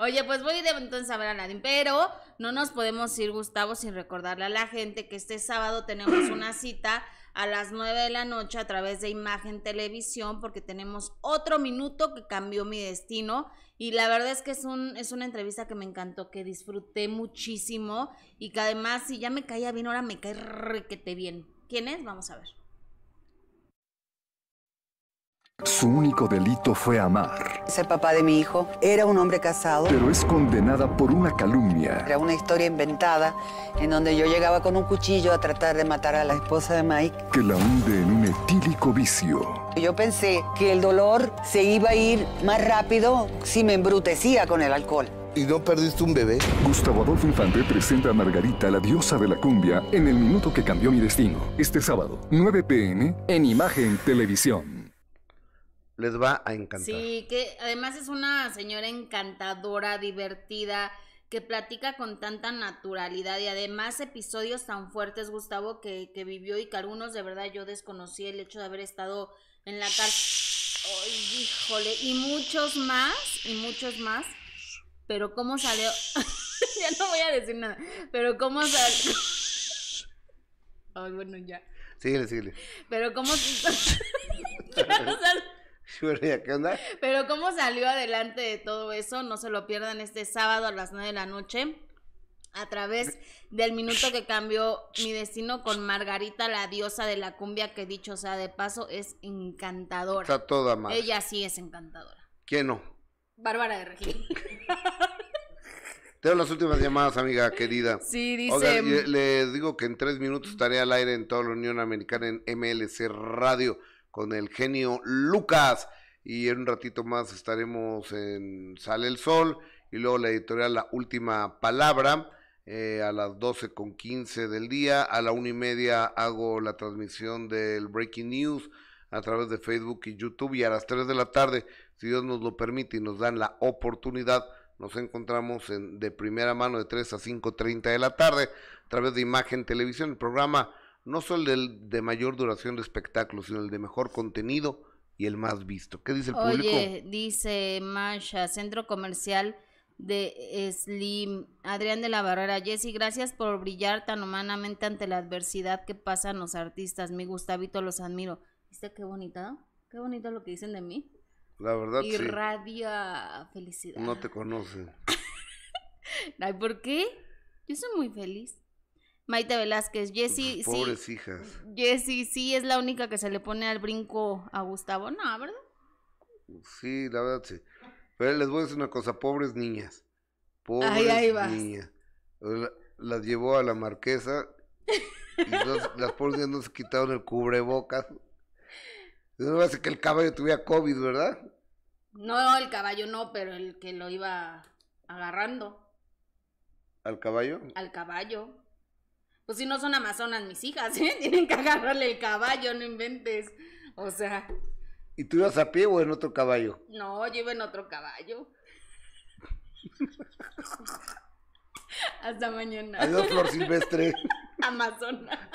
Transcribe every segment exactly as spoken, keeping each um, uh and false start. Oye, pues voy de entonces a ver a Aladdin, pero no nos podemos ir, Gustavo, sin recordarle a la gente que este sábado tenemos una cita a las nueve de la noche a través de Imagen Televisión, porque tenemos otro minuto que cambió mi destino, y la verdad es que es, un, es una entrevista que me encantó, que disfruté muchísimo, y que además si ya me caía bien, ahora me cae requete bien. ¿Quién es? Vamos a ver. Su único delito fue amar. Es el papá de mi hijo. Era un hombre casado. Pero es condenada por una calumnia. Era una historia inventada en donde yo llegaba con un cuchillo a tratar de matar a la esposa de Mike. Que la hunde en un etílico vicio. Yo pensé que el dolor se iba a ir más rápido si me embrutecía con el alcohol. ¿Y no perdiste un bebé? Gustavo Adolfo Infante presenta a Margarita, la diosa de la cumbia, en El Minuto Que Cambió Mi Destino. Este sábado, nueve de la noche, en Imagen Televisión. Les va a encantar. Sí, que además es una señora encantadora, divertida, que platica con tanta naturalidad y además episodios tan fuertes, Gustavo, que, que vivió y que algunos de verdad yo desconocí el hecho de haber estado en la cárcel. ¡Ay, híjole! Y muchos más, y muchos más, pero cómo salió... Ya no voy a decir nada, pero cómo salió... Ay, bueno, ya. Síguele, síguele. Pero cómo... Pero cómo salió adelante de todo eso, no se lo pierdan este sábado a las nueve de la noche a través del Minuto Que Cambió Mi Destino con Margarita, la diosa de la cumbia, que dicho sea de paso, es encantadora. Está toda madre. Ella sí es encantadora. ¿Quién no? Bárbara de Regil. Tengo las últimas llamadas, amiga querida. Sí, dice... Oiga, le digo que en tres minutos estaré al aire en toda la Unión Americana en M L C Radio con el genio Lucas, y en un ratito más estaremos en Sale el Sol, y luego la editorial La Última Palabra, eh, a las doce con quince del día, a la una y media hago la transmisión del Breaking News a través de Facebook y YouTube, y a las tres de la tarde, si Dios nos lo permite y nos dan la oportunidad, nos encontramos en De Primera Mano de tres a cinco treinta de la tarde, a través de Imagen Televisión, el programa no solo el de mayor duración de espectáculos, sino el de mejor contenido y el más visto. ¿Qué dice el Oye, público? Oye, dice Masha, Centro Comercial de Slim, Adrián de la Barrera, Jessy, gracias por brillar tan humanamente ante la adversidad que pasan los artistas. Mi Gustavito, los admiro. ¿Viste qué bonita? Qué bonito lo que dicen de mí. La verdad, y sí. Irradia felicidad. No te conocen. Ay, ¿por qué? Yo soy muy feliz. Maite Velázquez, Jessy, pobres sí, hijas. Jessy, sí, es la única que se le pone al brinco a Gustavo, ¿no? ¿Verdad? Sí, la verdad, sí. Pero les voy a decir una cosa, pobres niñas. Pobres Ay, ahí vas. niñas. Las la llevó a la marquesa y los, las pobres niñas no se quitaron el cubrebocas. No hace que el caballo tuviera COVID, ¿verdad? No, el caballo no, pero el que lo iba agarrando. ¿Al caballo? Al caballo. Pues si no son amazonas mis hijas, ¿eh? Tienen que agarrarle el caballo, no inventes, o sea. ¿Y tú ibas a pie o en otro caballo? No, yo iba en otro caballo. Hasta mañana. Adiós, Flor Silvestre. Amazona.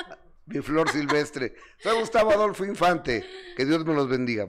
Mi Flor Silvestre. Soy Gustavo Adolfo Infante, que Dios me los bendiga.